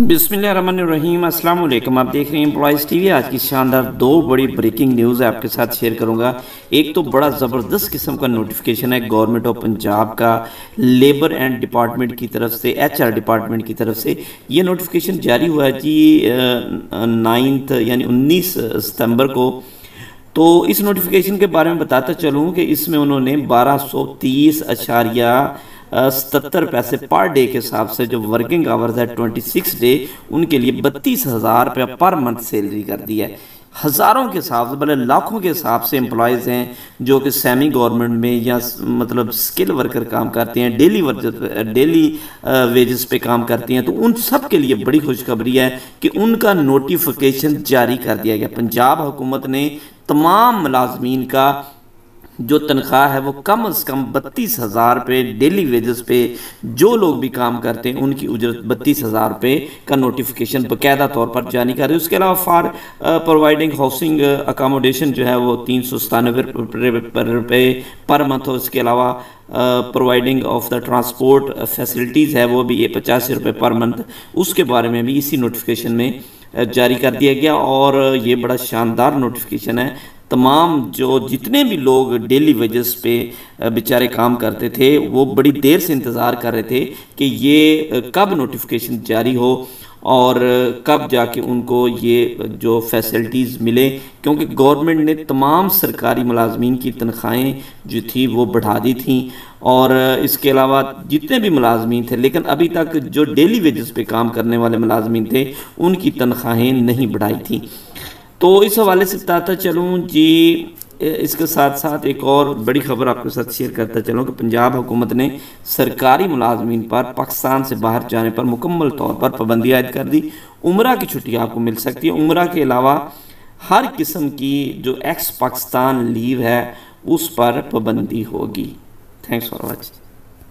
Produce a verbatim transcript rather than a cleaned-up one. बिस्मिल्लाहिर्रहमानिर्रहीम, अस्सलाम वालेकुम। आप देख रहे हैं एम्प्लॉयज़ टीवी। आज की शानदार दो बड़ी ब्रेकिंग न्यूज़ आपके साथ शेयर करूंगा। एक तो बड़ा ज़बरदस्त किस्म का नोटिफिकेशन है गवर्नमेंट ऑफ पंजाब का, लेबर एंड डिपार्टमेंट की तरफ से, एचआर डिपार्टमेंट की तरफ से ये नोटिफिकेशन जारी हुआ है जी नाइन्थ यानी उन्नीस सितम्बर को। तो इस नोटिफिकेशन के बारे में बताता चलूँ कि इसमें उन्होंने बारह सौ तीस अशारिया सतर पैसे पर डे के हिसाब से जो वर्किंग आवर्स है छब्बीस डे, उनके लिए बत्तीस हज़ार रुपया पर मंथ सैलरी कर दी है। हज़ारों के हिसाब से, भले लाखों के हिसाब से एम्प्लॉयज़ हैं जो कि सेमी गवर्नमेंट में या मतलब स्किल वर्कर काम करते हैं, डेली वर्क डेली वेजेस पे काम करते हैं। तो उन सब के लिए बड़ी खुशखबरी है कि उनका नोटिफिकेशन जारी कर दिया गया। पंजाब हुकूमत ने तमाम मुलाजमीन का जो तनख्वाह है वो कम अज़ कम बत्तीस हज़ार रुपये, डेली वेजेस पे जो लोग भी काम करते हैं उनकी उजरत बत्तीस हज़ार रुपये का नोटिफिकेशन बाकायदा तौर पर जारी कर रही है। उसके अलावा फॉर प्रोवाइडिंग हाउसिंग अकामोडेशन जो है वो तीन सौ सतानवे रुपये पर मंथ। उसके अलावा providing of the transport facilities है वो भी ये पचासी रुपये पर मंथ, उसके बारे में भी इसी नोटिफिकेशन में जारी कर दिया गया। और ये बड़ा शानदार नोटिफिकेशन है। तमाम जो जितने भी लोग डेली वेजेस पे बेचारे काम करते थे वो बड़ी देर से इंतज़ार कर रहे थे कि ये कब नोटिफिकेशन जारी हो और कब जाके उनको ये जो फैसिलिटीज़ मिले, क्योंकि गवर्नमेंट ने तमाम सरकारी मुलाजमीन की तनख्वाहें जो थी वो बढ़ा दी थी। और इसके अलावा जितने भी मुलाजमीन थे, लेकिन अभी तक जो डेली वेजेस पे काम करने वाले मुलाजमीन थे उनकी तनख्वाहें नहीं बढ़ाई थी। तो इस हवाले से बताता चलूँ जी। इसके साथ साथ एक और बड़ी खबर आपके साथ शेयर करता चलूँ कि पंजाब हुकूमत ने सरकारी मुलाजमीन पर पाकिस्तान से बाहर जाने पर मुकम्मल तौर पर पाबंदी आयद कर दी। उम्रा की छुट्टी आपको मिल सकती है। उम्रा के अलावा हर किस्म की जो एक्स पाकिस्तान लीव है उस पर पाबंदी होगी। Thanks for watching.